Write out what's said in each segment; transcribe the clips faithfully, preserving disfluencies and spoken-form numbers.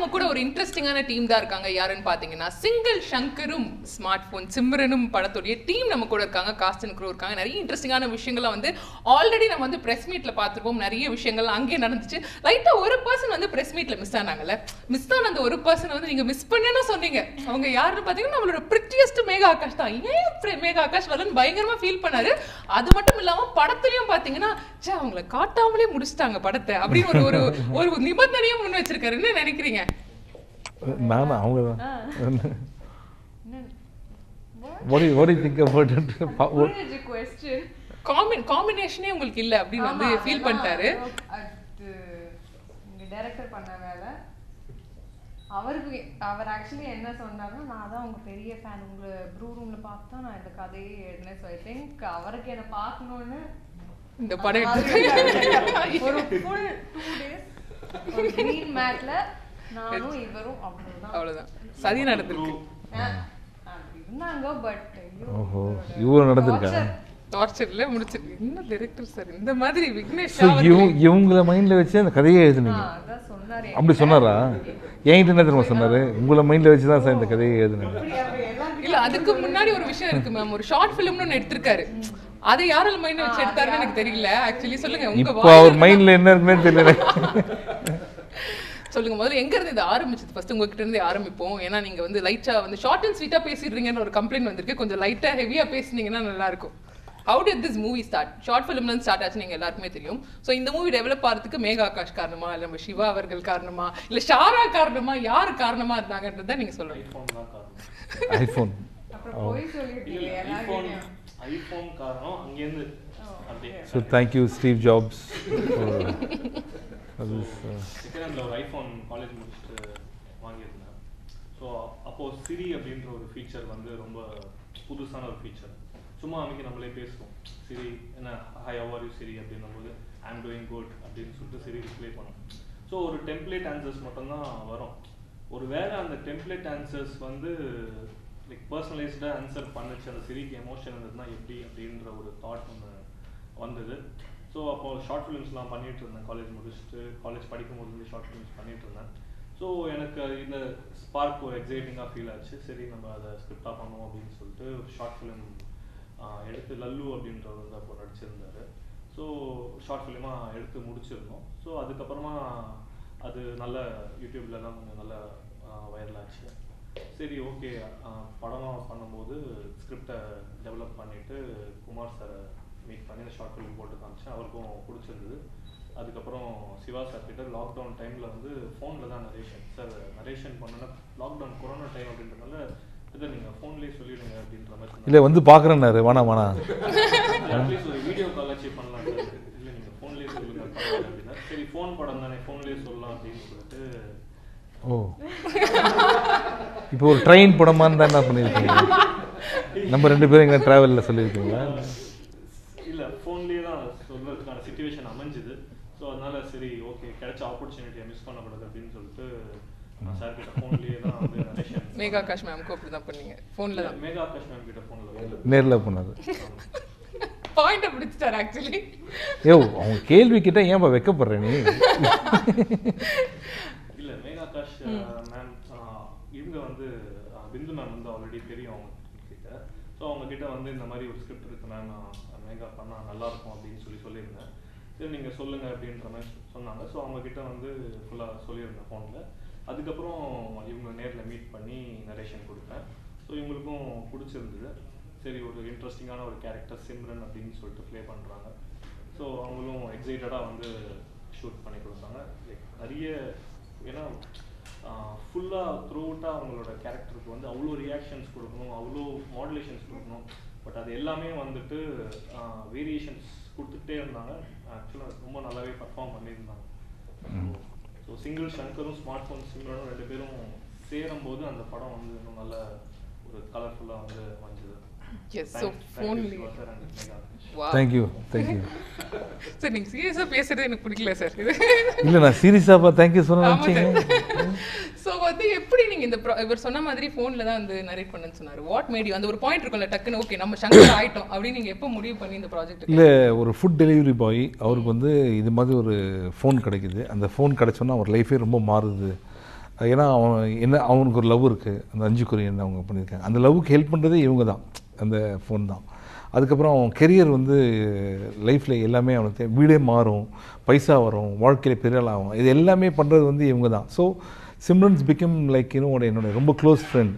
நம்ம கூட ஒரு இன்ட்ரஸ்டிங்கான டீம் தான் இருக்காங்க. யாருன்னு பாத்தீங்கன்னா சிங்கிள் சங்கரும் ஸ்மார்ட்போன் சிம்ரனும் படத்தோடைய டீம் நம்ம கூட இருக்காங்க. காஸ்டன் குரூ இருக்காங்க. நிறைய இன்ட்ரெஸ்டிங்கான விஷயங்கள்லாம் வந்து ஆல்ரெடி நம்ம வந்து பிரஸ் மீட்ல பார்த்துருப்போம். நிறைய விஷயங்கள் அங்கேயே நடந்துச்சு. லைட்டா ஒரு பர்சன் வந்து பிரஸ் மீட்ல மிஸ் ஆனாங்கல்ல, மிஸ் ஆன அந்த ஒரு பர்சன் வந்து நீங்க மிஸ் பண்ணேன்னு சொன்னீங்க. அவங்க யாருன்னு பாத்தீங்கன்னா நம்மளோட பிரிட்டியஸ்ட் மேகா ஆகாஷ் தான். ஏன் மேகா ஆகாஷ் வரலன்னு பயங்கரமா ஃபீல் பண்ணாரு. அது மட்டும் இல்லாம படத்துலயும் பாத்தீங்கன்னா சே அவங்களை காட்டாமலே முடிச்சிட்டாங்க படத்தை அப்படின்னு ஒரு ஒரு நிபந்தனையை முன் வச்சிருக்காரு. என்ன நினைக்கிறீங்க? நானா அவங்கதான். What do you, what do you think about it? What is the question? Common combination ஏ உங்களுக்கு இல்ல அப்படி வந்து ஃபீல் பண்ணிட்டாரு. அது நீங்க டைரக்டர் பண்ணனால அவருக்கு அவர் एक्चुअली என்ன சொன்னாருன்னா நான் தான் உங்க பெரிய ஃபேன். உங்க ப்ரூ ரூம்ல பார்த்தா நான் இந்த கதையை எழுதுனே சோ ஐ திங்க் அவருக்கு என்ன பார்க்கணும்னு இந்த படம் ஒரு full two days கிரீன் மேட்ல நானும் இவரும் அவ்வளவுதான் அவ்வளவுதான் சதி நடந்துருக்கு. அப்படி இருந்தாங்க பட் ஓஹோ இவர நடந்துருக்காங்க டார்ச்சர்ல முடிச்சிருக்கு. என்ன டைரக்டர் சார் இந்த மாதிரி விக்னேஷ் சா இவங்கள மைண்ட்ல வச்சு அந்த கதையை எழுதுனீங்க அத சொன்னாரே அப்படி சொன்னாரா? ஏன் என்ன தெரியுமா சொன்னாரு உங்கள மைண்ட்ல வச்சு தான் சார் இந்த கதையை எழுதுனீங்க. இல்ல அதுக்கு முன்னாடி ஒரு விஷயம் இருக்கு மேம். ஒரு ஷார்ட் ஃபிலிம்னு ஒன்னு எடுத்துட்டாரு. அது யாரால மைண்ட்ல வச்சு எடுத்தாருன்னு எனக்கு தெரியல. एक्चुअली சொல்லுங்க உங்க இப்போ அவர் மைண்ட்ல என்ன இருக்குன்னு தெரியல. சொல்லுங்க முதல்ல எங்க இருந்து இது ஆரம்பிச்சது? ஃபர்ஸ்ட் உங்க கிட்ட இருந்து ஆரம்பிப்போம். ஏன்னா நீங்க வந்து லைட்டா வந்து ஷார்ட் அண்ட் ஸ்வீட்டா பேசிடுறீங்கன்னு ஒரு கம்ப்ளைண்ட் வந்திருக்கு. கொஞ்சம் லைட்டா ஹெவியா பேசினீங்கன்னா நல்லா இருக்கும். How did this movie start? Short film la start achu neenga ellarkume theriyum. So indha movie develop aradhukku Mega Akash kaaranama illa nam Shiva avargal kaaranama illa Shara kaaranama yaar kaaranama irundanga endradha neenga solreenga? iPhone appo poi solittinga iPhone iPhone kaaranam ange irundhu. So thank you Steve Jobs for this Sikaran la iPhone college mudichu vaangirundha. So appo Siri abindra oru feature vandu romba pudusana oru feature. சும்மா அமைக்க நம்மளே பேசுவோம் Siri என்ன hi how are you Siri அப்படின்னும் போது I am doing good அப்படின்னு சொல்லிட்டு Siri display பண்ணும். ஸோ ஒரு டெம்ப்ளேட் ஆன்சர்ஸ் மட்டும்தான் வரும். ஒரு வேளை அந்த டெம்ப்ளேட் ஆன்சர்ஸ் வந்து லைக் பர்சனலைஸ்டாக ஆன்சர் பண்ணுச்சு அந்த சிரிக்கு எமோஷன் இருந்ததுன்னா எப்படி அப்படின்ற ஒரு தாட் ஒன்று வந்தது. ஸோ அப்போது ஷார்ட் ஃபிலிம்ஸ்லாம் பண்ணிகிட்டு இருந்தேன். காலேஜ் முடிச்சுட்டு காலேஜ் படிக்கும் போது வந்து ஷார்ட் ஃபிலிம்ஸ் பண்ணிகிட்டு இருந்தேன். ஸோ எனக்கு இந்த ஸ்பார்க் ஒரு எக்ஸைட்டிங்காக ஃபீல் ஆச்சு. சரி நம்ம அதை ஸ்கிரிப்டாக பண்ணுவோம் அப்படின்னு சொல்லிட்டு ஷார்ட் ஃபிலிம் எடுத்து லல்லு அப்படின்றவர் வந்து அப்போ நடிச்சிருந்தாரு. ஸோ ஷார்ட் ஃபிலிமாக எடுத்து முடிச்சிருந்தோம். ஸோ அதுக்கப்புறமா அது நல்ல யூடியூப்லலாம் கொஞ்சம் நல்லா வைரல் ஆச்சு. சரி ஓகே படமாக பண்ணும்போது ஸ்கிரிப்டை டெவலப் பண்ணிவிட்டு குமார் சாரை மீட் பண்ணி அந்த ஷார்ட் ஃபிலிம் போட்டு காமிச்சேன். அவருக்கும் பிடிச்சிருந்தது. அதுக்கப்புறம் சிவா சார் கிட்ட லாக்டவுன் டைமில் வந்து ஃபோனில் தான் நரேஷன் சார் நரேஷன் பண்ணோன்னா லாக்டவுன் கொரோனா டைம் அப்படின்றதுனால இல்ல வந்து பாக்குறேன் வேணா வேணா வீடியோ கால் ஆச்சு பண்ணலாம் இல்லை நீங்கள் ஃபோன்லேயே சொல்லுங்க அப்படின்னா சரி ஃபோன் படம் தானே ஃபோன்லேயே சொல்லலாம் அப்படின்னு சொல்லிட்டு ஓ இப்போ ஒரு ட்ரெயின் படமா இருந்தா என்ன பண்ணியிருக்கீங்க? நம்ம ரெண்டு பேரும் எங்கே டிராவலில் சொல்லியிருக்கீங்களா? இல்லை ஃபோன்லேயே தான் சொல்றதுக்கான சிச்சுவேஷன் அமைஞ்சுது. ஸோ அதனால சரி ஓகே கிடைச்ச ஆப்பர்ச்சுனிட்டியை மிஸ் பண்ணக்கூடாது அப்படின்னு சொல்லிட்டு சார் கிட்ட ஃபோன்லேயே தான் வந்து நரேஷன் மேகா ஆகாஷ் மேம் கோ அப்படி தான் பண்ணீங்க ஃபோன்ல தான் மேகா ஆகாஷ் மேம் கிட்ட ஃபோன்ல நேர்ல பண்ணது பாயிண்ட் பிடிச்சிட்டார். एक्चुअली ஏய் அவங்க கேள்வி கிட்ட ஏன் பா வெக்க பண்ற நீ? இல்ல மேகா ஆகாஷ் மேம் இவங்க வந்து பிந்து மேம் வந்து ஆல்ரெடி தெரியும் கிட்ட. சோ அவங்க கிட்ட வந்து இந்த மாதிரி ஒரு ஸ்கிரிப்ட் இருக்கு மேம் மேகா பண்ணா நல்லா இருக்கும் அப்படின்னு சொல்லி சொல்லியிருந்தேன். சரி நீங்க சொல்லுங்க அப்படின்ற மாதிரி சொன்னாங்க. சோ அவங்க கிட்ட வந்து ஃபுல்லா சொல்லியிருந்தேன் ஃபோன்ல. அதுக்கப்புறம் இவங்க நேரில் மீட் பண்ணி நரேஷன் கொடுத்தேன். ஸோ இவங்களுக்கும் பிடிச்சிருந்தது. சரி ஒரு இன்ட்ரெஸ்டிங்கான ஒரு கேரக்டர் சிம்ரன் அப்படின்னு சொல்லிட்டு ப்ளே பண்ணுறாங்க. ஸோ அவங்களும் எக்ஸைட்டடாக வந்து ஷூட் பண்ணி கொடுத்தாங்க. லைக் நிறைய ஏன்னா ஃபுல்லாக த்ரூ அவுட்டாக அவங்களோட கேரக்டருக்கு வந்து அவ்வளோ ரியாக்ஷன்ஸ் கொடுக்கணும் அவ்வளோ மாடுலேஷன்ஸ் கொடுக்கணும். பட் அது எல்லாமே வந்துட்டு வேரியேஷன்ஸ் கொடுத்துக்கிட்டே இருந்தாங்க. ஆக்சுவலாக ரொம்ப நல்லாவே பர்ஃபார்ம் பண்ணியிருந்தாங்க. ஸோ சிங்கிள் சங்கரும் ஸ்மார்ட் ஃபோன் சிம்ரனும் ரெண்டு பேரும் சேரும்போது அந்த படம் வந்து இன்னும் நல்ல ஒரு கலர்ஃபுல்லாக வந்து வந்துது. Yes so phone thank you thank you sir. நீங்கள் சீரியஸாக பேசுறது எனக்கு பிடிக்கல சார். இது இல்லை நான் சீரியஸாக தேங்க்யூ சொன்னேன். ஸோ வந்து எப்படி நீங்கள் இந்த இவர் சொன்ன மாதிரி ஃபோனில் தான் வந்து நரேட் பண்ணுன்னு சொன்னார். வாட் மேட் யூ அந்த ஒரு பாயிண்ட் இருக்கும்ல டக்குன்னு ஓகே நம்ம சங்கர் ஆகிட்டோம் அப்படின்னு நீங்கள் எப்போ முடிவு பண்ணி இந்த ப்ராஜெக்ட்? இல்லை ஒரு ஃபுட் டெலிவரி பாய் அவருக்கு வந்து இது மாதிரி ஒரு ஃபோன் கிடைக்குது. அந்த ஃபோன் கிடைச்சோன்னா அவர் லைஃபே ரொம்ப மாறுது ஏன்னா என்ன அவனுக்கு ஒரு லவ் இருக்குது அந்த அஞ்சு கொரியன் அவங்க பண்ணியிருக்காங்க அந்த லவ்வுக்கு ஹெல்ப் பண்ணுறதே இவங்க தான் அந்த ஃபோன் தான் அதுக்கப்புறம் அவன் கெரியர் வந்து லைஃப்பில் எல்லாமே அவனுக்கு வீடே மாறும் பைசா வரும் வாழ்க்கையில் பெரியாளாகும் இது எல்லாமே பண்ணுறது வந்து இவங்க தான் ஸோ சிம்ரன்ஸ் பிகம் லைக் என்னோட என்னோடய ரொம்ப க்ளோஸ் ஃப்ரெண்ட்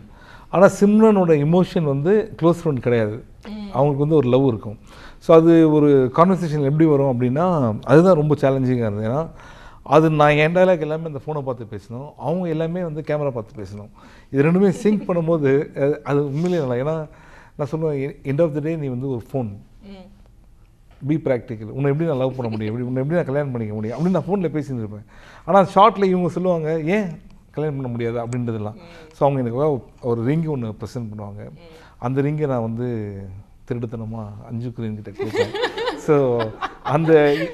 ஆனால் சிம்ரனோட இமோஷன் வந்து க்ளோஸ் ஃப்ரெண்ட் கிடையாது அவங்களுக்கு வந்து ஒரு லவ் இருக்கும் ஸோ அது ஒரு கான்வர்சேஷன் எப்படி வரும் அப்படின்னா அதுதான் ரொம்ப சேலஞ்சிங்காக இருந்தது ஏன்னா அது நான் என் டைலாக் எல்லாமே அந்த ஃபோனை பார்த்து பேசணும் அவங்க எல்லாமே வந்து கேமரா பார்த்து பேசணும் இது ரெண்டுமே சிங்க் பண்ணும்போது அது உண்மையிலே இல்லை ஏன்னா நான் சொல்லுவேன் எண்ட் ஆஃப் த டே நீ வந்து ஒரு ஃபோன் பி ப்ராக்டிக்கல் உன்னை எப்படி நான் லவ் பண்ண முடியும் எப்படி உன்னை எப்படி நான் கல்யாணம் பண்ணிக்க முடியும் அப்படின்னு நான் ஃபோனில் பேசிகிட்டு இருப்பேன் ஆனால் ஷார்ட்டில் இவங்க சொல்லுவாங்க ஏன் கல்யாணம் பண்ண முடியாது அப்படின்றதுலாம் ஸோ அவங்க எனக்கு ஒரு ரிங்கு ஒன்று ப்ரெசென்ட் பண்ணுவாங்க அந்த ரிங்கை நான் வந்து திருடுத்தனமாக அஞ்சு குரியன்கிட்ட கேட்பேன் ஸோ அந்த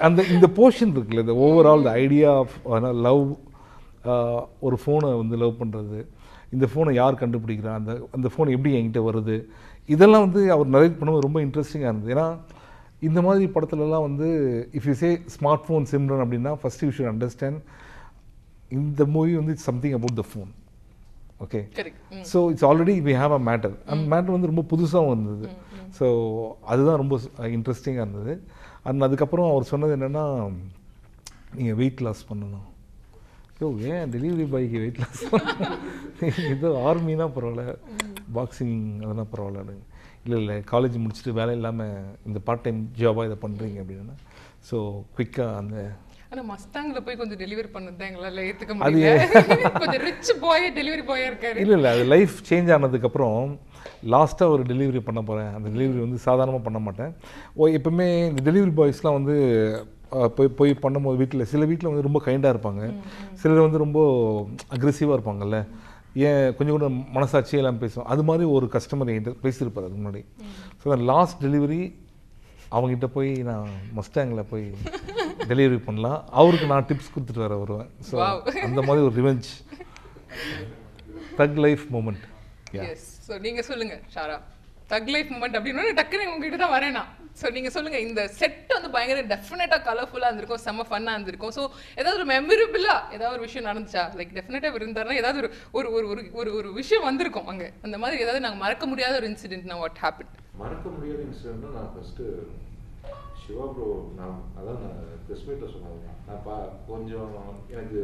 அந்த இந்த போர்ஷன் இருக்குல்ல இந்த overall the idea of love ஒரு ஃபோனை வந்து லவ் பண்ணுறது இந்த ஃபோனை யார் கண்டுபிடிக்கிறா அந்த அந்த ஃபோன் எப்படி என்கிட்ட வருது இதெல்லாம் வந்து அவர் நரேட் பண்ணும்போது ரொம்ப இன்ட்ரெஸ்டிங்காக இருந்தது ஏன்னா இந்த மாதிரி படத்துலலாம் வந்து if you say smart phone Simran அப்படின்னா ஃபஸ்ட் யூ ஷுட் அண்டர்ஸ்டாண்ட் இந்த மூவி வந்து it's something about the phone okay so it's already we have a matter அந்த மேட்டர் வந்து ரொம்ப புதுசாகவும் இருந்தது ஸோ அதுதான் ரொம்ப இன்ட்ரெஸ்டிங்காக இருந்தது அண்ட் அதுக்கப்புறம் அவர் சொன்னது என்னென்னா நீங்கள் வெயிட் லாஸ் பண்ணணும் யோ ஏன் டெலிவரி பாய்க்கு வெயிட் லாஸ் பண்ணணும் இது ஆர்மினா பரவாயில்ல பாக்ஸிங் அதெல்லாம் பரவாயில்லன்னு இல்லை இல்லை காலேஜ் முடிச்சுட்டு வேலை இல்லாமல் இந்த பார்ட் டைம் ஜாபாக இதை பண்ணுறீங்க அப்படின்னா ஸோ குயிக்காக அந்த ஆனால் மஸ்தாங்கில் போய் கொஞ்சம் டெலிவரி பண்ணது தான் எங்களால் ஏற்றுக்க முடியல கொஞ்சம் ரிச் பாய் டெலிவரி பாயாக இருக்காரு இல்லை இல்லை அது லைஃப் சேஞ்ச் ஆனதுக்கப்புறம் லாஸ்ட்டாக ஒரு டெலிவரி பண்ண போகிறேன் அந்த டெலிவரி வந்து சாதாரணமாக பண்ண மாட்டேன் ஓ எப்போவுமே இந்த டெலிவரி பாய்ஸ்லாம் வந்து போய் போய் பண்ணும்போது வீட்டில் சில வீட்டில் வந்து ரொம்ப கைண்டாக இருப்பாங்க சிலர் வந்து ரொம்ப அக்ரெசிவாக இருப்பாங்கல்ல ஏன் கொஞ்சம் கூட மனசாட்சி எல்லாம் பேசுவோம் அது மாதிரி ஒரு கஸ்டமர் என்கிட்ட பேசியிருப்பார் அதுக்கு முன்னாடி ஸோ அந்த லாஸ்ட் டெலிவரி அவங்ககிட்ட போய் நான் மஸ்டாங்கில் போய் டெலிவரி பண்ணலாம் அவருக்கு நான் டிப்ஸ் கொடுத்துட்டு வர வருவேன் ஸோ அந்த மாதிரி ஒரு revenge thug life moment yes so நீங்கள் சொல்லுங்கள் ஷாரா தக் லைஃப் மூமெண்ட் அப்படின்னா டக்குன்னு உங்ககிட்ட தான் வரேனா ஸோ நீங்கள் சொல்லுங்கள் இந்த செட் வந்து பயங்கர டெஃபினட்டாக கலர்ஃபுல்லாக இருந்திருக்கும் செம்ம ஃபன்னாக இருந்திருக்கும் ஸோ ஏதாவது ஒரு மெமரபிளாக ஏதாவது ஒரு விஷயம் நடந்துச்சா லைக் டெஃபினட்டாக இருந்தாருன்னா ஏதாவது ஒரு ஒரு ஒரு ஒரு ஒரு விஷயம் வந்திருக்கும் அங்கே அந்த மாதிரி ஏதாவது நாங்கள் மறக்க முடியாத ஒரு இன்சிடென்ட் நான் வாட் ஹேப்பன் மறக்க முடியாத இன்சிடென்ட்னா நான் ஃபஸ்ட்டு சிவா ப்ரோ நான் அதான் நான் ப்ரெஸ் மீட்டில் சொன்னாங்க நான் பா கொஞ்சம் எனக்கு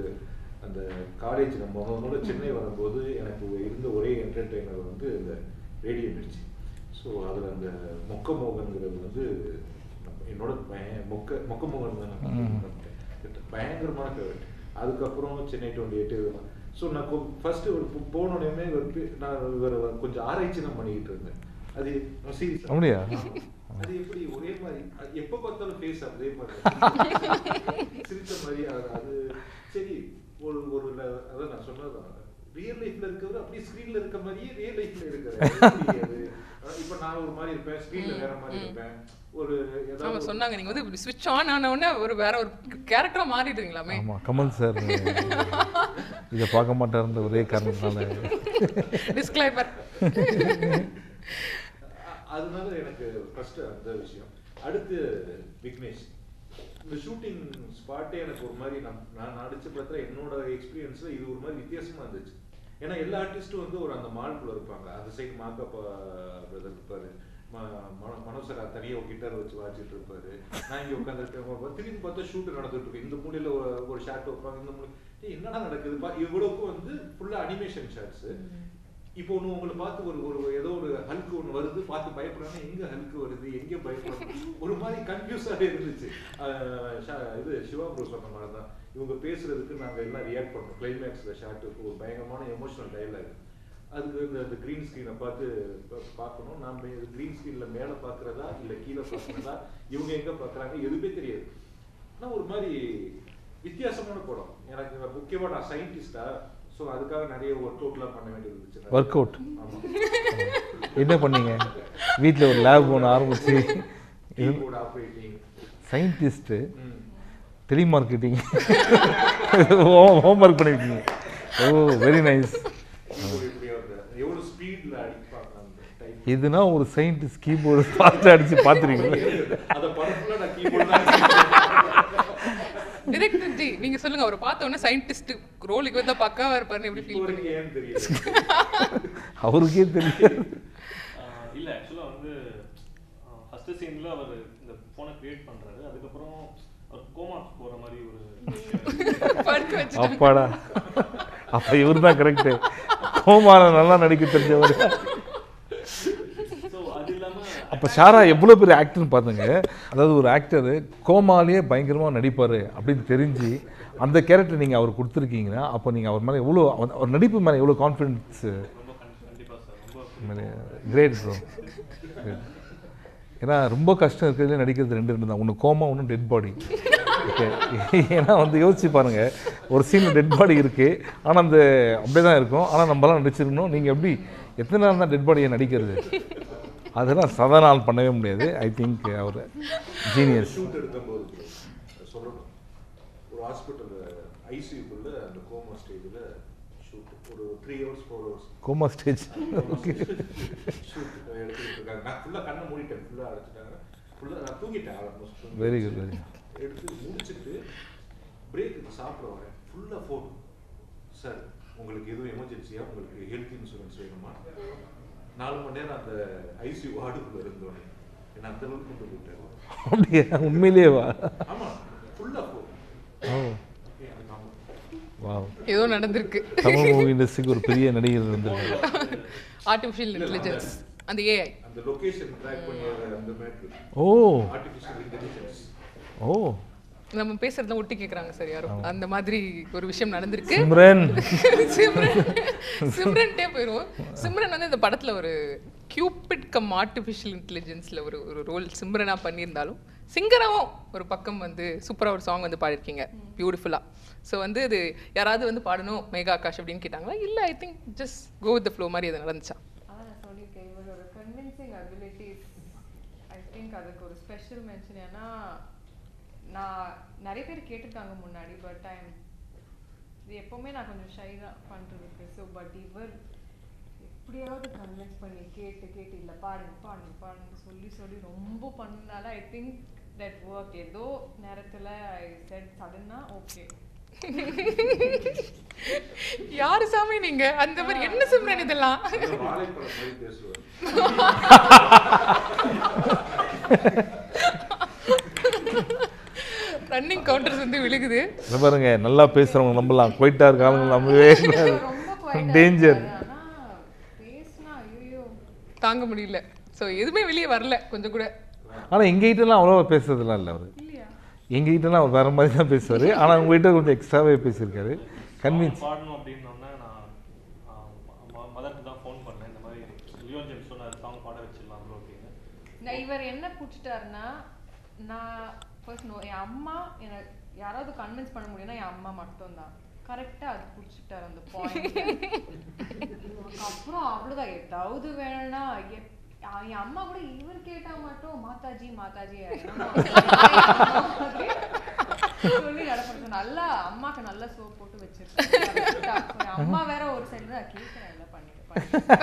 அந்த காலேஜ் நம்ம அவங்களோட சென்னை வரும்போது எனக்கு இருந்த ஒரே என்டர்டெய்னர் வந்து இந்த ரேடியோ மிர்ச்சி ஸோ அதில் அந்த மொக்க மோகன்கிறது வந்து என்னோட பையன் மொக்க மொக்க மோகன் தான் நான் பயங்கரமான ஃபேவரட் அதுக்கப்புறம் சென்னை டுவெண்ட்டி எயிட் இதெல்லாம் ஸோ நான் கொ ஃபர்ஸ்ட் ஒரு போனோடனே நான் இவரை கொஞ்சம் ஆராய்ச்சி நான் பண்ணிக்கிட்டு இருந்தேன் அது சீரியஸ் அப்படியா அது எப்படி ஒரே மாதிரி எப்போ பார்த்தாலும் பேச அதே மாதிரி சிரித்த மாதிரி அது சரி ஒரு ஒரு அதான் நான் சொன்னதான் ரியல் லைஃப்ல இருக்கிறது அப்படியே ஸ்க்ரீன்ல இருக்க மாதிரியே ரியல் லைஃப்ல இருக்கிறது இப்போ நான் ஒரு மாதிரி இருப்பேன் ஸ்க்ரீன்ல வேற மாதிரி இருப்பேன் ஒரு ஏதாவது சொன்னாங்க நீங்க வந்து ஸ்விட்ச் ஆன் ஆன உடனே ஒரு வேற ஒரு கேரக்டரா மாறிடுறீங்களாமே ஆமா கமல் சார் இத பார்க்க மாட்டாருன்ற ஒரே காரணத்தால டிஸ்க்ளைமர் அதனால எனக்கு ஃபர்ஸ்ட் அந்த விஷயம் அடுத்து விக்னேஷ் இந்த ஷூட்டிங் ஸ்பாட்டே எனக்கு ஒரு மாதிரி நான் நான் அடிச்சு பார்த்தா என்னோட எக்ஸ்பீரியன்ஸ்ல இது ஒரு மாதிரி வித்தியாசமா இருந்துச்சு ஏன்னா எல்லா ஆர்டிஸ்டும் வந்து ஒரு அந்த மால்குள்ள இருப்பாங்க அந்த சைடு மாக்கப்பா பிரதர் இருப்பாரு மனோசரா தனியாக ஒரு கிட்டார் வச்சு வாச்சிட்டு இருப்பாரு நான் இங்கே உட்காந்துருக்கேன் திரும்பி பார்த்தா ஷூட்டு நடந்துட்டு இருக்கேன் இந்த மூலையில ஒரு ஒரு ஷாட் வைப்பாங்க இந்த மூலை என்னன்னா நடக்குதுப்பா இவ்வளவுக்கும் வந்து ஃபுல்லா அனிமேஷன் ஷாட்ஸ் இப்போ ஒன்று உங்களை பார்த்து ஒரு ஒரு ஏதோ ஒரு ஹல்க்கு ஒன்று வருது பார்த்து பயப்படுறாங்க எங்கே ஹல்க்கு வருது எங்கே பயப்படுறாங்க ஒரு மாதிரி கன்ஃபியூஸாகவே இருந்துச்சு இது சிவா ப்ரோ சொன்ன மாதிரி தான் இவங்க பேசுறதுக்கு நாங்கள் எல்லாம் ரியாக்ட் பண்ணோம் கிளைமேக்ஸில் ஷார்ட்டுக்கு ஒரு பயங்கரமான எமோஷனல் டைலாக் அதுக்கு இந்த அந்த க்ரீன் ஸ்க்ரீனை பார்த்து பார்க்கணும் நாம் க்ரீன் ஸ்க்ரீனில் மேலே பார்க்குறதா இல்லை கீழே பார்க்குறதா இவங்க எங்கே பார்க்குறாங்க எதுவுமே தெரியாது ஆனால் ஒரு மாதிரி வித்தியாசமான படம் எனக்கு முக்கியமாக நான் சயின்டிஸ்டாக சோ அதுக்காக நிறைய வொர்க் அவுட்லாம் பண்ண வேண்டியது இருந்துச்சு வொர்க் அவுட் என்ன பண்ணீங்க வீட்ல ஒரு லேப் ஒன்னு ஆரம்பிச்சி keyboard operating scientist telemarketing homework பண்ணிட்டீங்க ஓ வெரி நைஸ் எவ்வளவு ஸ்பீட்ல அடிப்பாங்க இதுனா ஒரு சயின்டிஸ்ட் கீபோர்ட் ஃபாஸ்டா அடிச்சு பாத்துறீங்க அத பரப்புல நான் கீபோர்ட் தான் டிரெக்டர் ஜி நீங்க சொல்லுங்க அவரை பார்த்த உடனே scientist role is the pakka or parne feel first scene la avaru the phone create pandraru adukaprom or coma pora mari oru park vechittu appada appa ivar da correct coma la nalla nadikku therinjavaru so adillama appa shara evlo per actor paathuங்க adhaadu or actor coma liye bayangarama nadipaaru appdi therinji andha character neenga avaru kuduthirukeenga appo neenga avar mele evlo or nadipu mele evlo confidence great bro ரொம்ப கஷ்டம் இருக்குதுல நடிக்கிறது ரெண்டு ரெண்டு தான் ஒன்னு coma ஒன்னு டெட் பாடி ஓகே ஏனா வந்து யோசி பாருங்க ஒரு சீன்ல டெட் பாடி இருக்கு ஆனா அந்த அப்படியே தான் இருக்கும் ஆனா நம்மலாம் நடிச்சிரணும் நீங்க எப்படி எத்தனை நாள் தான் டெட் பாடியை நடிக்கிறது அதெல்லாம் சாதாரண பண்ணவே முடியாது ஐ திங்க் அவர் ஜீனியஸ் ஷூட் எடுக்கும்போது சொல்லணும் ஒரு ஹாஸ்பிடல்ல ஐசியூக்குள்ள அந்த கோமா ஸ்டேஜ்ல ஷூட் ஒரு three hours four hours coma stage okay shoot நான் புள்ள கண்ண மூடிட்டேன் புள்ள அடைச்சிட்டாங்க புள்ள நான் தூங்கிட்டேன் ஆல்மோஸ்ட் வெரி குட் வெரி எடுத்து முடிச்சிட்டு பிரேக் சாப்பிடுவாங்க புள்ள ஃபோன் சார் உங்களுக்கு ஏதோ எமர்ஜென்சியா உங்களுக்கு ஹெல்த் இன்சூரன்ஸ் வேணுமா நாலு மணி நேரம் அந்த ஐசியூ வார்டுல இருந்தோம் என்ன அந்த அளவுக்கு கொண்டு போயிட்டாங்க அப்படியே உண்மையிலேயே வா ஆமா புள்ள ஃபோன் ஓ வாவ் ஏதோ நடந்துருக்கு தமிழ் மூவி இண்டஸ்ட்ரிக்கு ஒரு பெரிய நடிகர் வந்திருக்காரு artificial intelligence and the A I and the location track பண்ணியது அந்த matter oh artificial intelligence oh நம்ம பேசறத ஒட்டி கேக்குறாங்க சார் யாரோ அந்த மாதிரி ஒரு விஷயம் நடந்துருக்கு சிம்ரன் சிம்ரன் சிம்ரன் டே போயிரோம் சிம்ரன் வந்து இந்த படத்துல ஒரு cupid cum artificial intelligenceல ஒரு ஒரு ரோல் சிம்ரனா பண்ணிருந்தாலும் சிங்கராவும் ஒரு பக்கம் வந்து சூப்பரா ஒரு சாங் வந்து பாடி இருக்கீங்க பியூட்டிஃபுல்லா சோ வந்து இது யாராவது வந்து பாடணும் மேகா ஆகாஷ் அப்படினு கேட்டாங்களா இல்ல I think just go with the flow மாதிரி அது நடந்துச்சா அதுக்கு ஒரு ஸ்பெஷல் மென்ஷன் ஏன்னா நான் நிறைய பேர் கேட்டிருக்காங்க முன்னாடி பட் டைம் இது எப்பவுமே நான் கொஞ்சம் ஷை தான் பண்றதுக்கு ஸோ பட் இவர் எப்படியாவது கன்வின்ஸ் பண்ணி கேட்டு கேட்டு இல்லை பாடுங்க பாடுங்க பாடுங்க சொல்லி சொல்லி ரொம்ப பண்ணனால ஐ திங்க் தட் ஒர்க் ஏதோ நேரத்தில் ஐ செட் சடனாக ஓகே யாரு சாமி நீங்க அந்த மாதிரி என்ன சிம்ரன் இதெல்லாம் ரன்னிங் கவுண்டர்ஸ் வந்து விழுகுது பாருங்க நல்லா பேசுறவங்க நம்பலாம் குவைட்டா இருக்காங்க நம்பவே டேஞ்சர் பேசினா ஐயோ தாங்க முடியல சோ எதுமே வெளிய வரல கொஞ்சம் கூட ஆனா எங்க கிட்டலாம் அவ்வளவு பேசுறதுல இல்ல அவரு இல்லையா எங்க கிட்டலாம் அவர் வேற மாதிரி தான் பேசுவாரு ஆனா உங்க கிட்ட கொஞ்சம் எக்ஸ்ட்ராவே பேசிருக்காரு கன்வின்ஸ் பாடணும் அப்படினோம்னா நான் மதருக்கு தான் ஃபோன் பண்ணேன் இந்த மாதிரி லியோன் ஜேம்ஸ் சொன்னாரு சாங் பாட வெச்சிரலாம் ப்ரோ அப்படினு நான் இவர் என்ன புடிச்சிட்டாருன்னா நான் ஃபர்ஸ்ட் நோ என் அம்மா என்ன யாராவது கன்வின்ஸ் பண்ண முடியும்னா என் அம்மா மட்டும் தான் கரெக்டா அது புடிச்சிட்டாரு அந்த பாயிண்ட் அப்புறம் அவ்வளவுதான் ஏதாவது வேணும்னா என் அம்மா கூட இவர் கேட்டா மட்டும் மாதாஜி மாதாஜி சொல்லி நடப்பேன் நல்லா அம்மாக்கு நல்லா சோப் போட்டு வச்சிருக்கேன் அம்மா வேற ஒரு சைடு தான் கேட்கிறேன் எல்லாம் பண்ணிட்டு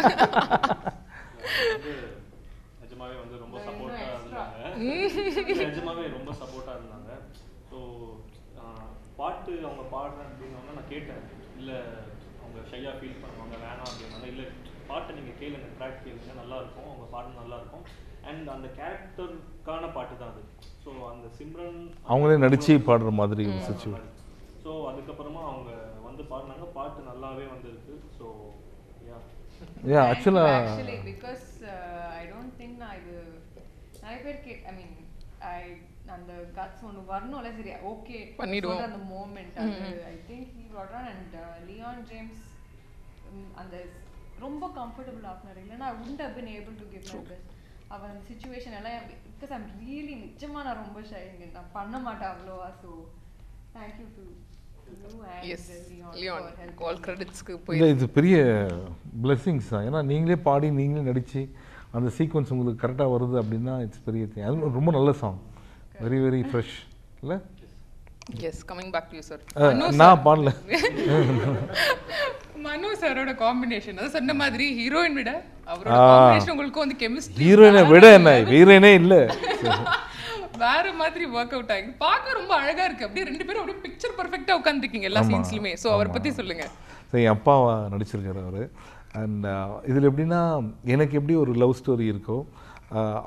நிஜமாவே வந்து ரொம்ப சப்போர்ட்டா இருந்தாங்க நிஜமாவே ரொம்ப சப்போர்ட்டா இருந்தாங்க ஸோ பாட்டு அவங்க பாடுறேன் அப்படின்னா நான் கேட்டேன் இல்லை அவங்க ஷையா ஃபீல் பண்ணுவாங்க வேணாம் அப்படின்னாங்க இல்லை பாட்டை நீங்கள் கேளுங்க ட்ராக் கேளுங்க நல்லாயிருக்கும் அவங்க பாட்டு நல்லாயிருக்கும் அண்ட் அந்த கேரக்டருக்கான பாட்டு தான் அது ஸோ அந்த சிம்ரன் அவங்களே நடிச்சு பாடுற மாதிரி ஸோ அதுக்கப்புறமா அவங்க வந்து பாடினாங்க பாட்டு நல்லாவே வந்துருக்கு so yeah actually actually because uh, I don't think na idu nai per I mean I and the guts onu varnola seri okay panniduva so the moment mm-hmm. I think he brought on and uh, Leon James and the romba comfortable aapna illana I wouldn't have been able to give my best avan situation ella because I'm really nijama na romba shy na panna maata avlo so thank you to yes Leon all credits ku poi idu periya blessings ah ena neengale paadi neengale nadichi and the sequence ungalku correct ah varudhu appadina it's periya thing adu romba nalla song very very fresh illa yes coming back to you sir na paadla Mano sir oda combination adha sonna madri heroine vida avroda combination ungalku and chemistry heroine vida enna heroine illa வேற மாதிரி work out ஆகி பாக்க ரொம்ப அழகா இருக்கு. அப்படியே ரெண்டு பேரும் அப்படியே பிக்சர் பெர்ஃபெக்ட்டா உட்கார்ந்திருக்கீங்க எல்லா சீன்ஸ்லயுமே. சோ அவரை பத்தி சொல்லுங்க. சோ என் அப்பா நடிச்சிருக்காரு அவரு. அண்ட் இதுல எப்படின்னா எனக்கு எப்படி ஒரு லவ் ஸ்டோரி இருக்கோ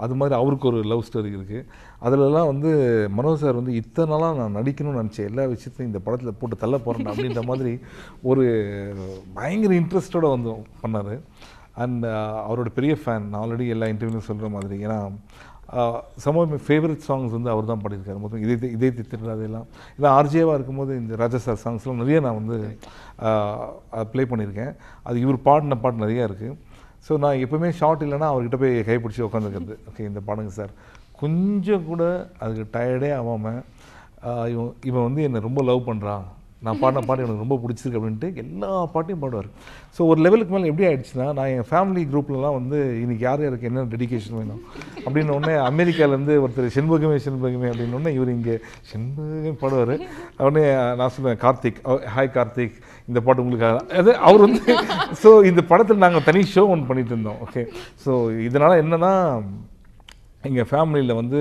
அது மாதிரி அவருக்கு ஒரு லவ் ஸ்டோரி இருக்குது. அதிலலாம் வந்து மனோ சார் வந்து இத்தனை நாளாக நான் நடிக்கணும்னு நினச்சேன் எல்லா விஷயத்தையும் இந்த படத்தில் போட்டு தள்ள போகிறேன் அப்படின்ற மாதிரி ஒரு பயங்கர இன்ட்ரெஸ்டோடு வந்து பண்ணார். அண்ட் அவரோட பெரிய ஃபேன் நான், ஆல்ரெடி எல்லா இன்டர்வியூலையும் சொல்கிற மாதிரி. ஏன்னா some of my favourite songs வந்து அவர் தான் பாடியிருக்காரு. மொத்தம் இதே இதே திட்டதெல்லாம் இல்லை ஆர்ஜேவாக இருக்கும்போது இந்த ராஜா சார் சாங்ஸ்லாம் நிறைய நான் வந்து ப்ளே பண்ணியிருக்கேன். அது இவர் பாடின பாட்டு நிறையா இருக்குது. ஸோ நான் எப்போவுமே ஷார்ட் இல்லைன்னா அவர்கிட்ட போய் கைப்பிடிச்சி உட்காந்துருக்கிறது. ஓகே இந்த பாடுங்க சார், கொஞ்சம் கூட அதுக்கு டயர்டே ஆகாமல் இவன் இவன் வந்து என்னை ரொம்ப லவ் பண்ணுறான், நான் பாடின பாட்டு எனக்கு ரொம்ப பிடிச்சிருக்கு அப்படின்ட்டு எல்லா பாட்டையும் பாடுவார். ஸோ ஒரு லெவலுக்கு மேலே எப்படி ஆகிடுச்சுன்னா நான் என் ஃபேமிலி குரூப்லலாம் வந்து இன்றைக்கி யார் யாருக்கு என்ன டெடிக்கேஷன் வேணும் அப்படின்னு ஒன்று அமெரிக்காவிலேருந்து ஒருத்தர் செண்பகமே செண்பகமே அப்படின்னு ஒன்று இவர் இங்கே செண்பகம் பாடுவார். உடனே நான் சொல்லுவேன் கார்த்திக், ஹாய் கார்த்திக் இந்த பாட்டு உங்களுக்காக. அது அவர் வந்து ஸோ இந்த படத்தில் நாங்கள் தனி ஷோ ஒன்று பண்ணிகிட்டு இருந்தோம். ஓகே ஸோ இதனால் என்னென்னா எங்கள் ஃபேமிலியில் வந்து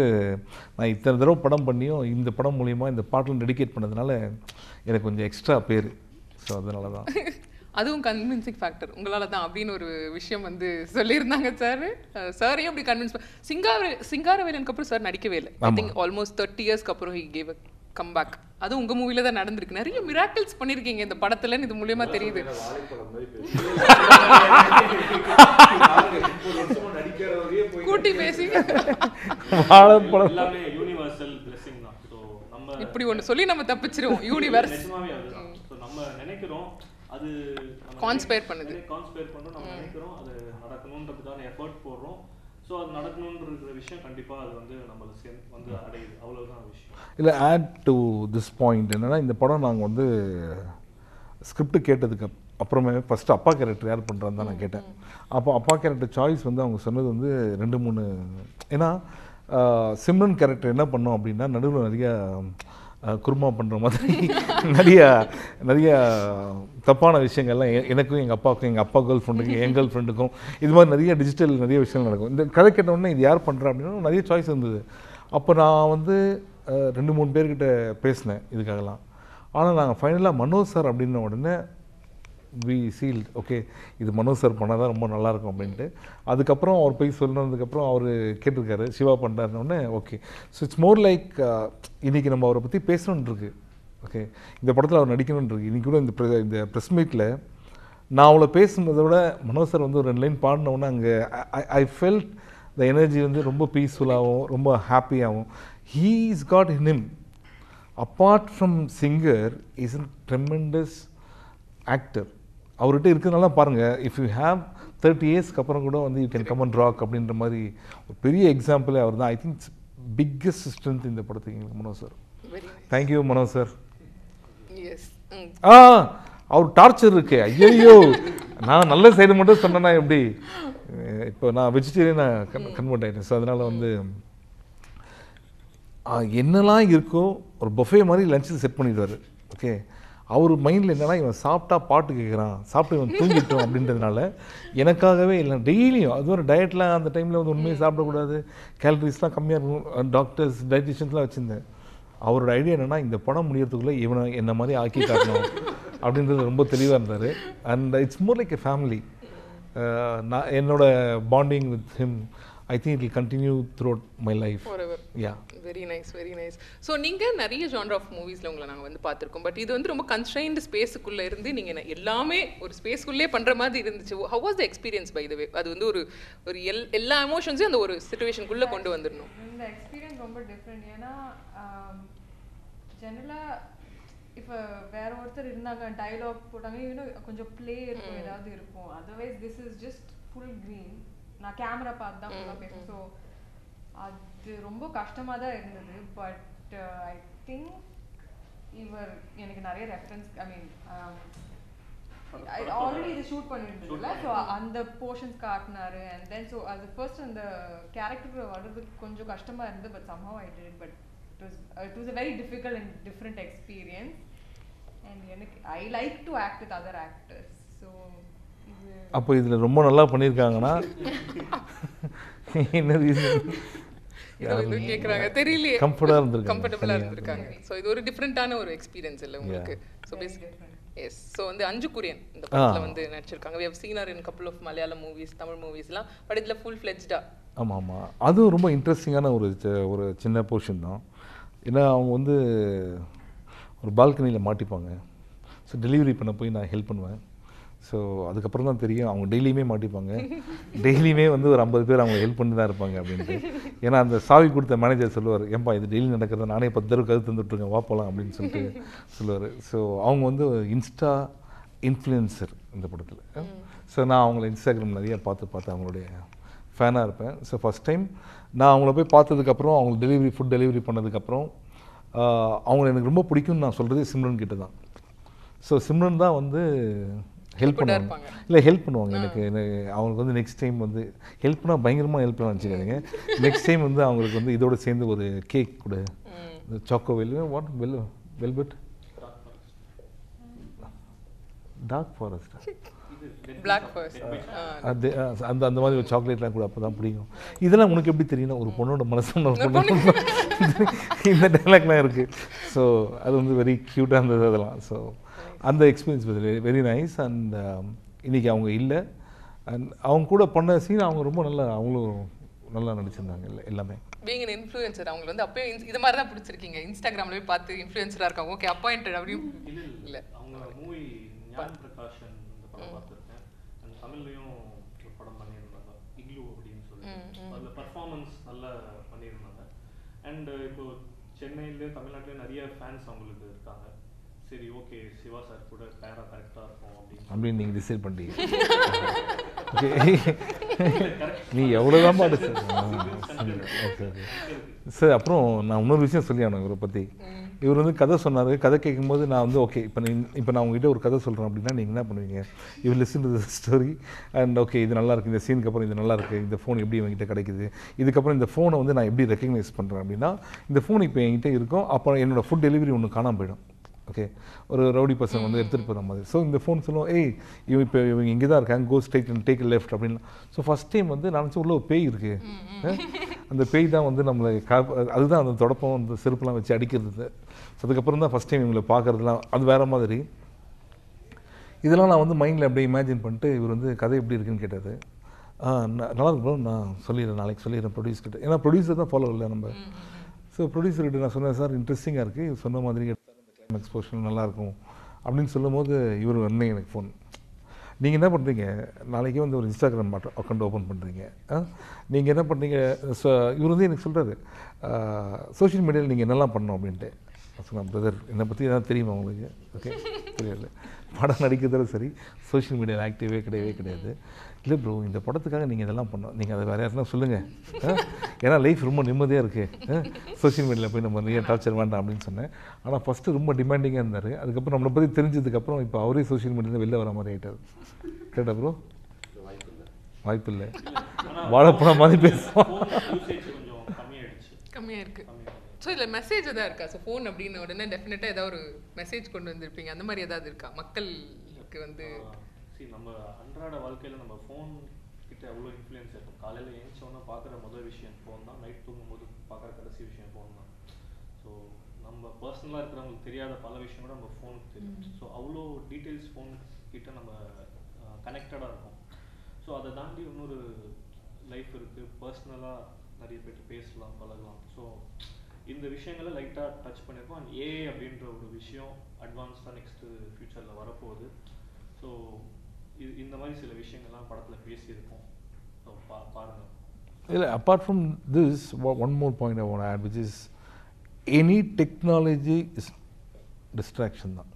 நான் இத்தனை தடவை படம் பண்ணியும் இந்த படம் மூலிமா இந்த பாட்டில் டெடிகேட் பண்ணதுனால எனக்கு கொஞ்சம் எக்ஸ்ட்ரா பேர். ஸோ அதனால தான் அதுவும் கன்வின்சிங் ஃபேக்டர் உங்களால் தான் அப்படின்னு ஒரு விஷயம் வந்து சொல்லியிருந்தாங்க சார். சாரையும் அப்படி கன்வின்ஸ் சிங்கார சிங்காரவேலனுக்கு அப்புறம் சார் நடிக்கவே இல்லை. ஐ திங்க் ஆல்மோஸ்ட் தேர்ட்டி இயர்ஸ்க்கு அப்புறம் ஹி கேவ் அ கம்பேக். அது உங்க மூவில தான் நடந்துருக்கு. நிறைய மிராக்கிள்ஸ் பண்ணிருக்கீங்க இந்த படத்துல, இது மூலமா தெரியுது. கூட்டி பேசி இப்படி ஒன்று சொல்லி நம்ம தப்பிச்சிருவோம். யூனிவர்ஸ் நம்ம நினைக்கிறோம் அது கான்ஸ்பயர் பண்ணுது, கான்ஸ்பயர் பண்ணோம் நம்ம நினைக்கிறோம் அது நடக்கணும்ன்றதுக்கான எஃபோர்ட் போடுறோம். ஸோ அது நடக்கணுன்ற விஷயம் கண்டிப்பாக அது வந்து நம்மளை சேர்ந்து வந்து அடையுது. அவ்வளோதான் விஷயம். இல்லை ஆட் டு திஸ் பாயிண்ட் என்னென்னா இந்த படம் நாங்கள் வந்து ஸ்கிரிப்ட் கேட்டதுக்கு அப்புறமே ஃபஸ்ட்டு அப்பா கேரக்டர் யார் பண்ணுறான்னு தான் நான் கேட்டேன். அப்போ அப்பா கேரக்டர் சாய்ஸ் வந்து அவங்க சொன்னது வந்து ரெண்டு மூணு. ஏன்னா சிம்ரன் கேரக்டர் என்ன பண்ணோம் அப்படின்னா நடுவில் நிறையா குருமா பண்ணுற மாதிரி நிறையா நிறையா தப்பான விஷயங்கள்லாம் எனக்கும் எங்கள் அப்பாவுக்கும் எங்கள் அப்பா கேர்ள் ஃப்ரெண்டுக்கும் என் கேர்ள் ஃப்ரெண்டுக்கும் இது மாதிரி நிறைய டிஜிட்டல் நிறைய விஷயங்கள் நடக்கும். இந்த கதை கேட்டோடனே இது யார் பண்ணுறா அப்படின்னு நிறைய சாய்ஸ் இருந்தது. அப்போ நான் வந்து ரெண்டு மூணு பேர்கிட்ட பேசினேன் இதுக்காகலாம். ஆனால் நாங்கள் ஃபைனலாக மனோஜ் சார் அப்படின்ன உடனே வி சீல்ட் ஓகே இது மனோஜ் சார் பண்ணால் தான் ரொம்ப நல்லாயிருக்கும் அப்படின்ட்டு. அதுக்கப்புறம் அவர் போய் சொன்னதுக்கப்புறம் அவர் கேட்டிருக்காரு சிவா பண்ணுறாருன்னொடனே okay. So it's more like இன்றைக்கி நம்ம அவரை பற்றி பேசணுன்ட்ருக்கு. ஓகே இந்த படத்தில் அவர் நடிக்கணுன்ட்ருக்கு. இன்றைக்கி கூட இந்த இந்த ப்ரெஸ் மீட்டில் நான் அவளை பேசுனதை விட மனோஜ் சார் வந்து ஒரு ரெண்டு லைன் பாடினோடனே அங்கே ஐ ஃபெல்ட் த எனர்ஜி வந்து ரொம்ப பீஸ்ஃபுல்லாகவும் ரொம்ப ஹாப்பியாகவும். He is god in him apart from singer is a tremendous actor. அவர்கிட்ட இருக்கிறதுனால பாருங்கள் இஃப் யூ ஹேவ் தேர்ட்டி இயர்ஸ்க்கு அப்புறம் கூட வந்து you can come and rock அப்படின்ற மாதிரி ஒரு பெரிய எக்ஸாம்பிளே அவர் தான். ஐ திங்க் பிக்கஸ்ட் ஸ்ட்ரென்த் இந்த படத்துக்கு எங்களுக்கு Manoj sir. Thank you Manoj sir. ஆ அவர் டார்ச்சர் இருக்கு. ஐயோ நான் நல்ல சைடு மட்டும் சொன்னேன்னா எப்படி? இப்போ நான் வெஜிடேரியனாக கன்வெர்ட் ஆகிட்டேன். ஸோ அதனால் வந்து என்னெல்லாம் இருக்கோ ஒரு பஃபே மாதிரி லஞ்சில் செட் பண்ணிடுவார். ஓகே அவர் மைண்டில் என்னென்னா இவன் சாப்பிட்டா பாட்டு கேட்குறான், சாப்பிட்டு இவன் தூங்கிட்டோம் அப்படின்றதுனால எனக்காகவே இல்லை டெய்லியும் அது ஒரு டயட்டில் அந்த டைமில் வந்து உண்மையை சாப்பிடக்கூடாது, கேலரிஸ்லாம் கம்மியாக இருக்கும், டாக்டர்ஸ் டயட்டிஷியன்ஸ்லாம் வச்சுருந்தேன். அவரோட ஐடியா என்னென்னா இந்த படம் முடியறதுக்குள்ளே இவனை என்ன மாதிரி ஆக்கி காட்டணும் அப்படின்றது ரொம்ப தெளிவாக இருந்தார். And it's more like a family. நான் என்னோட bonding with him I think it will continue throughout my life. Forever. Yeah. Very nice, very nice. So, நீங்க நிறைய ஜான்ரா ஆஃப் மூவிஸ்ல உங்களை நாங்கள் வந்து பார்த்துருக்கோம். பட் இது வந்து ரொம்ப கன்ஸ்ட்ரைன்ட் ஸ்பேஸுக்குள்ளே இருந்து நீங்கள் எல்லாமே ஒரு ஸ்பேஸ்க்குள்ளே பண்ணுற மாதிரி இருந்துச்சு. How was the experience by the way? அது வந்து ஒரு ஒரு எல் எல்லா எமோஷன்ஸையும் அந்த ஒரு சிச்சுவேஷனுக்குள்ளே கொண்டு வந்துடணும். இந்த எக்ஸ்பீரியன்ஸ் ரொம்ப டிஃப்ரெண்ட். ஏன்னா ஜெனரலாக இப்போ வேற ஒருத்தர் இருந்தாங்க டைலாக் போட்டாங்க இன்னும் கொஞ்சம் பிளே இருக்கும் ஏதாவது இருக்கும். Otherwise this is just full green. நான் கேமரா பார்த்து தான் ஃபுல்லாக பேசுவேன். ஸோ அது ரொம்ப கஷ்டமாக தான் இருந்தது. பட் ஐ திங்க் இவர் எனக்கு நிறைய ரெஃபரன்ஸ் ஐ மீன் ஆல்ரெடி இது ஷூட் பண்ணியிருந்ததுல ஸோ அந்த போர்ஷன்ஸ் காட்டினாரு. அண்ட் தென் ஸோ அது ஃபர்ஸ்ட் அந்த கேரக்டர் வர்றதுக்கு கொஞ்சம் கஷ்டமாக இருந்தது. But somehow I did. But it was it was a very difficult and different experience. And எனக்கு I like to act with other actors. So அப்போ இதில் ரொம்ப நல்லா பண்ணியிருக்காங்கன்னா என்ன ரீசன்? தெரியலையே கம்ஃபர்டபுளா இருந்திருக்காங்க. சோ இது ஒரு டிஃபரண்டான ஒரு எக்ஸ்பீரியன்ஸ் இல்ல உங்களுக்கு. சோ பேசிக்கலி எஸ் சோ வந்து அஞ்சு குரியன் இந்த படத்துல வந்து நடிச்சிருக்காங்க. we have seen her in a couple of Malayalam movies, Tamil movies எல்லாம், but இதுல full fledged-ஆ. ஆமா ஆமா அது ரொம்ப இன்ட்ரஸ்டிங்கான ஒரு ஒரு சின்ன போர்ஷன் தான். ஏன்னா அவங்க வந்து ஒரு பால்கனியில மாட்டிப்பாங்க. ஸோ டெலிவரி பண்ண போய் நான் ஹெல்ப் பண்ணுவேன். ஸோ அதுக்கப்புறம் தான் தெரியும் அவங்க டெய்லியுமே மாட்டிப்பாங்க, டெய்லியுமே வந்து ஒரு ஐம்பது பேர் அவங்க ஹெல்ப் பண்ணி தான் இருப்பாங்க அப்படின்ட்டு. ஏன்னா அந்த சாவி கொடுத்த மேனேஜர் சொல்லுவார், ஏன்பா இது டெய்லி நடக்கிறத நானே பத்து தடவை கருத்து தந்துட்டுருங்க வா போகலாம் அப்படின்னு சொல்லிட்டு சொல்லுவார். ஸோ அவங்க வந்து இன்ஸ்டா இன்ஃப்ளூயன்சர் இந்த படத்தில். ஸோ நான் அவங்கள இன்ஸ்டாகிராம் நிறையா பார்த்து பார்த்து அவங்களுடைய ஃபேனாக இருப்பேன். ஸோ ஃபஸ்ட் டைம் நான் அவங்கள போய் பார்த்ததுக்கப்புறம் அவங்க டெலிவரி ஃபுட் டெலிவரி பண்ணதுக்கப்புறம் அவங்கள எனக்கு ரொம்ப பிடிக்கும்னு நான் சொல்கிறது சிம்ரன் கிட்ட தான். ஸோ சிம்ரன் தான் வந்து ஹெல்ப் பண்ணுவாங்க, இல்லை ஹெல்ப் பண்ணுவாங்க எனக்கு எனக்கு அவங்களுக்கு வந்து நெக்ஸ்ட் டைம் வந்து ஹெல்ப்னா பயங்கரமாக ஹெல்ப் பண்ண வச்சுக்காதீங்க. நெக்ஸ்ட் டைம் வந்து அவங்களுக்கு வந்து இதோட சேர்ந்து ஒரு கேக் கூட சாக்கோ வெல் வாட் வெல் வெல்வெட் டார்க் ஃபாரஸ்ட் அது அந்த அந்த மாதிரி ஒரு சாக்லேட்லாம் கூட அப்போ தான் பிடிக்கும். இதெல்லாம் உனக்கு எப்படி தெரியும்னா ஒரு பொண்ணோட மனசுன்னு ஒரு பொண்ணு இந்த டைலாக்லாம் இருக்குது. ஸோ அது வந்து வெரி க்யூட்டாக இருந்தது அதெல்லாம். ஸோ அந்த எக்ஸ்பீரியன்ஸ் வந்து வெரி நைஸ். அண்ட் இன்றைக்கி அவங்க இல்லை, அண்ட் அவங்க கூட பண்ண சீன் அவங்க ரொம்ப நல்லா அவங்களும் நல்லா நடிச்சிருந்தாங்க. இல்லை எல்லாமே being an influencer அவங்களுக்கு வந்து அப்போ இது மாதிரி தான் பிடிச்சிருக்கீங்க. இன்ஸ்டாகிராமில் போய் பார்த்து இன்ஃப்ளூயன்ஸராக இருக்காங்க ஓகே அப்பாயிண்டட் அப்படின்னு இல்லை அவங்க மூவி ஞான் பிரகாஷன் இந்த படம் பார்த்துருக்கேன். அந்த தமிழ்லையும் ஒரு படம் பண்ணியிருந்தாங்க இக்லூ அப்படின்னு சொல்லிட்டு, அதில் பர்ஃபார்மன்ஸ் நல்லா பண்ணியிருந்தாங்க. அண்ட் இப்போது சென்னையிலேயும் தமிழ்நாட்டிலையும் நிறைய ஃபேன்ஸ் அவங்களுக்கு இருக்காங்க. சரி ஓகே சிவா சார் கூட பேரா கரெக்டாக இருக்கும் அப்படின்னு அப்படின்னு நீங்கள் டிசைட் பண்ணுறீங்க. நீ எவ்வளோதான் பாட்டு ஓகே ஓகே சார். அப்புறம் நான் இன்னொரு விஷயம் சொல்லி ஆனேன் இவரை பற்றி. இவர் வந்து கதை சொன்னார், கதை கேட்கும்போது நான் வந்து ஓகே இப்போ இப்போ நான் உங்ககிட்ட ஒரு கதை சொல்கிறேன் அப்படின்னா நீங்கள் என்ன பண்ணுவீங்க? இவர் listen to the story and okay இது நல்லாயிருக்கு, இந்த சீனுக்கு அப்புறம் இது நல்லாயிருக்கு, இந்த ஃபோன் எப்படி என்கிட்ட கிடைக்குது, இதுக்கப்புறம் இந்த ஃபோனை வந்து நான் எப்படி ரெக்கக்னைஸ் பண்ணுறேன் அப்படின்னா இந்த ஃபோன் இப்போ என்கிட்ட இருக்கும், அப்புறம் என்னோடய ஃபுட் டெலிவரி ஒன்று காணாமல் போயிடும். ஓகே ஒரு ரவுடி பர்சன் வந்து எடுத்துகிட்டு போகிற மாதிரி. ஸோ இந்த ஃபோன் சொல்லுவோம் ஏய் இவன் இப்போ இவங்க இங்கே தான் இருக்காங்க கோஸ் டேக் டேக் லெஃப்ட் அப்படின்னு. ஸோ ஃபஸ்ட் டைம் வந்து நான் நினச்சேன் உள்ள ஒரு பேய் இருக்குது, அந்த பேய் தான் வந்து நம்மளை கா அதுதான் அந்த தொடப்பம் அந்த செருப்புலாம் வச்சு அடிக்கிறது. ஸோ அதுக்கப்புறம் தான் ஃபஸ்ட் டைம் இவங்களை பார்க்குறதுலாம் அது வேறு மாதிரி. இதெல்லாம் நான் வந்து மைண்டில் அப்படியே இமேஜின் பண்ணிட்டு இவர் வந்து கதை எப்படி இருக்குன்னு கேட்டார். நல்லா இருக்கும் நான் சொல்லிடுறேன் நாளைக்கு சொல்லிடுறேன் ப்ரொடியூஸ் கிட்ட, ஏன்னா ப்ரொடியூசர் தான் ஃபாலோ இல்லை நம்ம. ஸோ ப்ரொடியூசர்கிட்ட நான் சொன்னேன் சார் இன்ட்ரெஸ்டிங்காக இருக்குது சொன்ன மாதிரி எக்ஸ்போஷன் நல்லாயிருக்கும் அப்படின்னு சொல்லும் போது இவர் வந்து எனக்கு ஃபோன் நீங்கள் என்ன பண்ணுறீங்க நாளைக்கே வந்து ஒரு இன்ஸ்டாகிராம் அக்கௌண்ட் ஓப்பன் பண்ணுறீங்க நீங்கள் என்ன பண்ணுறீங்க ஸோ இவர் வந்து எனக்கு சொல்கிறாரு சோஷியல் மீடியாவில் நீங்கள் என்னெல்லாம் பண்ணணும் அப்படின்ட்டு. நான் பிரதர் என்னை பற்றி எதாவது தெரியுமா உங்களுக்கு? ஓகே தெரியாது, படம் நடிக்கிறதால சரி சோஷியல் மீடியாவில் ஆக்டிவே கிடையவே கிடையாது. இல்லை ப்ரோ இந்த படத்துக்காக நீங்கள் இதெல்லாம் பண்ணோம், நீங்கள் அதை வேறு யாருன்னா சொல்லுங்கள், ஏன்னா லைஃப் ரொம்ப நிம்மதியாக இருக்குது, சோஷியல் மீடியாவில் போய் நம்ம நிறைய டார்ச்சர் வேண்டாம் அப்படின்னு சொன்னேன். ஆனால் ஃபஸ்ட்டு ரொம்ப டிமாண்டிங்காக இருந்தார், அதுக்கப்புறம் நம்மளை பற்றி தெரிஞ்சதுக்கப்புறம் இப்போ அவரே சோஷியல் மீடியாவில் வெளில வர மாதிரி ஆகிட்டார். கேட்டா ப்ரோ வாய்ப்பு இல்லை வாழைப்பழம் மாதிரி பேசுவோம் கம்மியாக இருக்குது. ஸோ இதில் மெசேஜ் எதாவது இருக்கா? ஸோ ஃபோன் அப்படின்னு உடனே டெஃபினட்டாக ஏதாவது ஒரு மெசேஜ் கொண்டு வந்திருப்பீங்க, அந்த மாதிரி ஏதாவது இருக்கா மக்களுக்கு வந்து? சரி நம்ம அன்றாட வாழ்க்கையில் நம்ம ஃபோன் கிட்ட எவ்வளோ இன்ஃப்ளூயன்ஸ் இருக்கும். காலையில் ஏஞ்சோன்னா பார்க்குற முதல் விஷயம் ஃபோன் தான், நைட் தூங்கும்போது பார்க்குற கடைசி விஷயம் ஃபோன் தான். ஸோ நம்ம பர்சனலாக இருக்கிறவங்களுக்கு தெரியாத பல விஷயம் கூட நம்ம ஃபோனுக்கு தெரியும். ஸோ அவ்வளோ டீட்டெயில்ஸ் ஃபோன் கிட்ட நம்ம கனெக்டடாக இருக்கும். ஸோ அதை தாண்டி இன்னொரு லைஃப் இருக்குது, பர்சனலாக நிறைய பேர்கிட்ட பேசலாம் பழகலாம். ஸோ இந்த விஷயங்களை லைட்டாக டச் பண்ணியிருக்கோம். அண்ட் ஏ அப்படின்ற ஒரு விஷயம் அட்வான்ஸ்டாக நெக்ஸ்ட்டு ஃப்யூச்சரில் வரப்போகுது. ஸோ இது இந்த மாதிரி சில விஷயங்கள்லாம் படத்தில் பேசியிருக்கோம். ஸோ பா பாருங்கள். இல்லை apart from this one more point I want to add which is any technology is distraction தான்.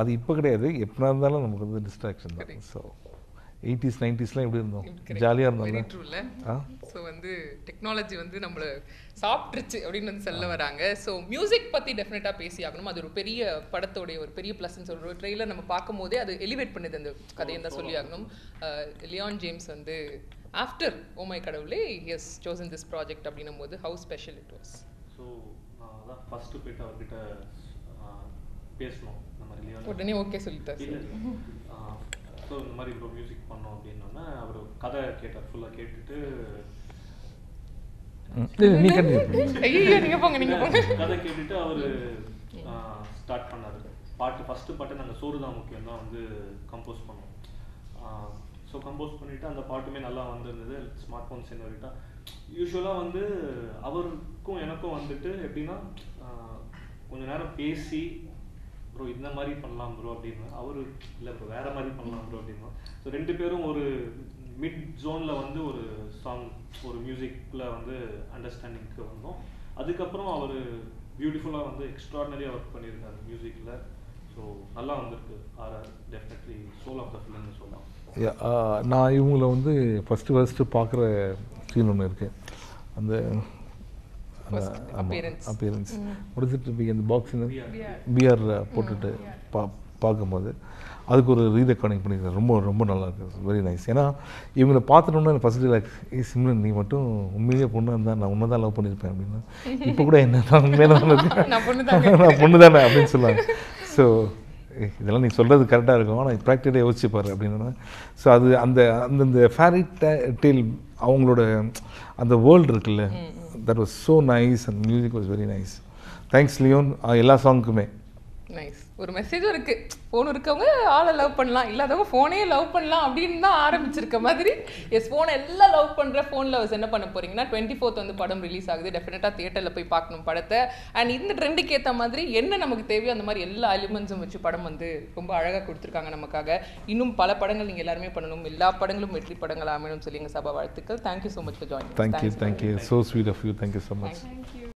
அது இப்போ கிடையாது, எப்போ இருந்தாலும் நமக்கு வந்து டிஸ்ட்ராக்ஷன் தான். ஸோ எயிட்டிஸ் நைன்டிஸ்லாம் எப்படி இருந்தோம் ஜாலியாக இருந்தோம். ஆ ஸோ வந்து டெக்னாலஜி வந்து நம்மளை சாப்பிட்ருச்சு அப்படின்னு வந்து சொல்ல வராங்க. ஸோ மியூசிக் பற்றி டெஃபினட்டாக பேசி ஆகணும். அது ஒரு பெரிய படத்தோடைய ஒரு பெரிய ப்ளஸ்ன்னு சொல்கிற ஒரு ட்ரெய்லர் நம்ம பார்க்கும் போதே அது எலிவேட் பண்ணுது அந்த கதையை தான் சொல்லி ஆகணும். லியான் ஜேம்ஸ் வந்து ஆஃப்டர் ஓமை கடவுளே he has chosen this project அப்படின்னும் போது how special it was. So நான் அதான் ஃபஸ்ட்டு போய்ட்டு அவர்கிட்ட பேசணும் நம்ம உடனே ஓகே சொல்லிட்டார். ஸோ இந்த மாதிரி ப்ரோ மியூசிக் பண்ணோம் அப்படின்னோடனே அவர் கதை கேட்டார் ஃபுல்லாக கேட்டுட்டு நீ கண்டிப்பா ஐயோ நீங்க போங்க நீங்க போங்க கதை கேட்டிட்டு அவரு ஸ்டார்ட் பண்ணாரு பாட்டு ஃபர்ஸ்ட் பாட்டு நாங்க சோறுதான் முக்கியம் தான் வந்து கம்போஸ் பண்ணோம் சோ கம்போஸ் பண்ணிட்டு அந்த பாட்டுமே நல்லா வந்திருந்தது ஸ்மார்ட் ஃபோன் செனரிட்டா யூசுவலா வந்து அவருக்கும் எனக்கும் வந்துட்டு எப்படின்னா கொஞ்ச நேரம் பேசி ப்ரோ இந்த மாதிரி பண்ணலாம் ப்ரோ அப்படினா அவரு இல்ல ப்ரோ வேற மாதிரி பண்ணலாம் ப்ரோ அப்படினா சோ ரெண்டு பேரும் ஒரு மிட் ஜோன்ல வந்து ஒரு சாங் ஒரு மியூசிக்ல வந்து அண்டர்ஸ்டாண்டிங்க்கு வந்தோம் அதுக்கு அப்புறம் அவர் பியூட்டிஃபுல்லா வந்து எக்ஸ்ட்ரார்டினரியா வர்க் பண்ணிருக்காரு மியூசிக்ல சோ நல்லா வந்திருக்கு are definitely soul of the ஃபிலிம்னு சொல்லலாம் நான் இவங்கள வந்து ஃபர்ஸ்ட் ஃபர்ஸ்ட் பார்க்குற சீன் ஒன்னு இருக்கு அந்த அப்பியரன்ஸ் அப்பியரன்ஸ் முடிச்சிட்டு பீ அந்த பாக்ஸ்ல பியர் போட்டுட்டு பார்க்கும்போது அதுக்கு ஒரு ரீரெக்கார்டிங் பண்ணியிருக்காரு ரொம்ப ரொம்ப நல்லா இருக்குது வெரி நைஸ் ஏன்னா இவங்களை பார்த்துட்டோம்னா எனக்கு ஃபர்ஸ்ட் ரிலாக்ஸ் ஏ சிம்ரன் நீ மட்டும் உண்மையிலேயே பொண்ணாக இருந்தால் நான் ஒன்று தான் லவ் பண்ணியிருப்பேன் அப்படின்னா இப்போ கூட என்ன நான் உண்மையாக நான் பொண்ணு தானே அப்படின்னு சொல்லுவாங்க ஸோ இதெல்லாம் நீ சொல்கிறது கரெக்டாக இருக்கும் ஆனால் ப்ராக்டிக்கலாக யோசிச்சுப்பார் அப்படின்னா ஸோ அது அந்த அந்த ஃபேரி டெய்ல் அவங்களோட அந்த வேர்ல்டு இருக்குல்ல that was so nice and music was very nice thanks Leon எல்லா சாங்குக்குமே நைஸ் ஒரு மெசேஜும் இருக்கு ஃபோன் இருக்கவங்க ஆளை லவ் பண்ணலாம் இல்லாதவங்க ஃபோனே லவ் பண்ணலாம் அப்படின்னு தான் ஆரம்பிச்சிருக்க மாதிரி எஸ் ஃபோனை எல்லாம் லவ் பண்ணுற ஃபோன் லவ்ஸ் என்ன பண்ண போறீங்கன்னா டுவெண்ட்டி ஃபோர்த் வந்து படம் ரிலீஸ் ஆகுது டெஃபினட்டாக தியேட்டரில் போய் பார்க்கணும் படத்தை அண்ட் இந்த ட்ரெண்டுக்கு ஏற்ற மாதிரி என்ன நமக்கு தேவையோ அந்த மாதிரி எல்லா எலிமெண்ட்ஸும் வச்சு படம் வந்து ரொம்ப அழகாக கொடுத்துருக்காங்க நமக்காக இன்னும் பல படங்கள் நீங்கள் எல்லாருமே பண்ணணும் எல்லா படங்களும் வெற்றி படங்கள் அமையணும்னு சொல்லி எங்கள் சபா வாழ்த்துக்கள் thank you so much for joining thank you thank you so sweet of you thank you so much